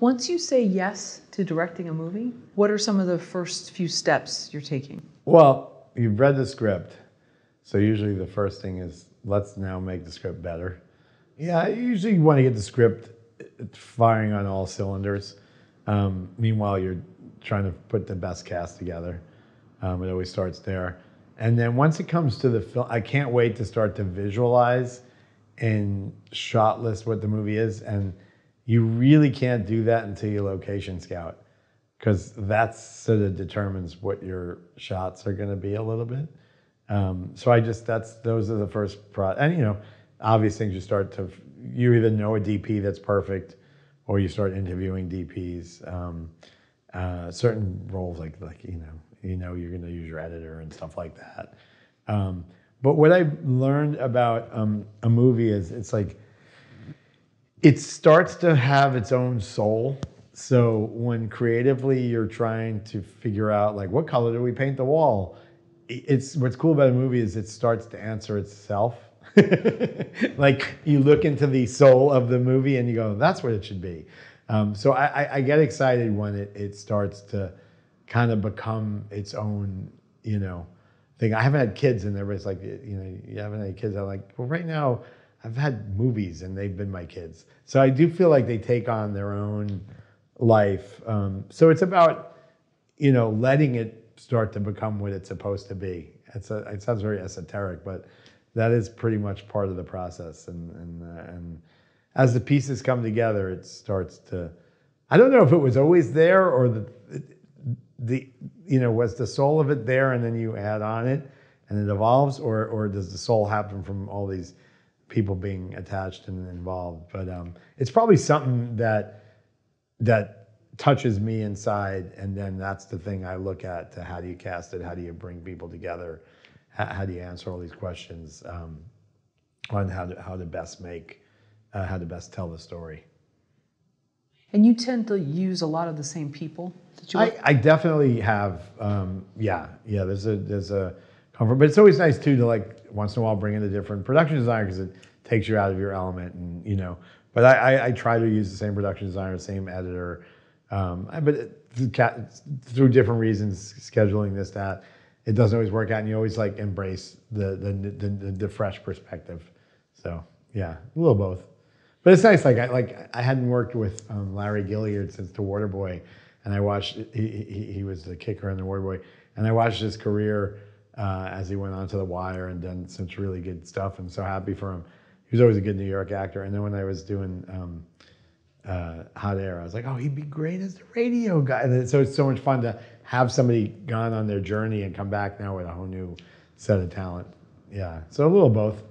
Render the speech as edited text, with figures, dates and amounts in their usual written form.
Once you say yes to directing a movie, what are some of the first few steps you're taking? Well, you've read the script. So usually the first thing is, let's now make the script better. Yeah, usually you want to get the script firing on all cylinders. Meanwhile, you're trying to put the best cast together. It always starts there. And then once it comes to the film, I can't wait to start to visualize and shot list what the movie is. And you really can't do that until you location scout, because that sort of determines what your shots are going to be a little bit. So I just, those are the first and you know, obvious things you start to, you either know a DP that's perfect or you start interviewing DPs. Certain roles like you know you're going to use your editor and stuff like that. But what I learned about a movie is it's like, it starts to have its own soul. So when creatively you're trying to figure out like, what color do we paint the wall? It's what's cool about a movie is it starts to answer itself. Like you look into the soul of the movie and you go, that's what it should be. So I get excited when it starts to kind of become its own, thing. I haven't had kids, and everybody's like, you haven't had kids. I'm like, well, right now I've had movies and they've been my kids. So I do feel like they take on their own life. So it's about, letting it start to become what it's supposed to be. It sounds very esoteric, but that is pretty much part of the process. And as the pieces come together, it starts to, I don't know if it was always there or was the soul of it there and then you add on it and it evolves, or does the soul happen from all these people being attached and involved? But it's probably something that touches me inside, and then that's the thing I look at to how do you cast it, how do you bring people together, how do you answer all these questions on how to best tell the story. And you tend to use a lot of the same people that you I definitely have, yeah, there's a comfort, but it's always nice too to once in a while bring in a different production designer, because it takes you out of your element, and but I try to use the same production designer, same editor, but through different reasons, scheduling this, that, it doesn't always work out, and you always embrace the fresh perspective. So yeah, a little both. But it's nice, I hadn't worked with Larry Gilliard since the Waterboy, and I watched, he was the kicker in the Waterboy, and I watched his career as he went on to the Wire and done some really good stuff. I'm so happy for him. He was always a good New York actor. And then when I was doing Hot Air, I was like, oh, he'd be great as the radio guy. And so it's so much fun to have somebody gone on their journey and come back now with a whole new set of talent. Yeah, so a little both.